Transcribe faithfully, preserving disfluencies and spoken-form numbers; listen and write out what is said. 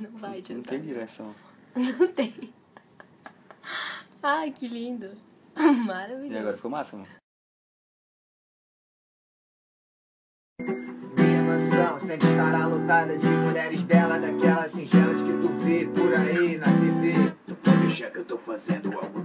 Não vai adiantar. Não tem direção. Não tem. Ai, que lindo. Maravilhoso. E agora ficou máximo. Minha mansão sempre estará lotada de mulheres belas, daquelas singelas que tu vê por aí na tê vê. Tu pode achar que eu tô fazendo algo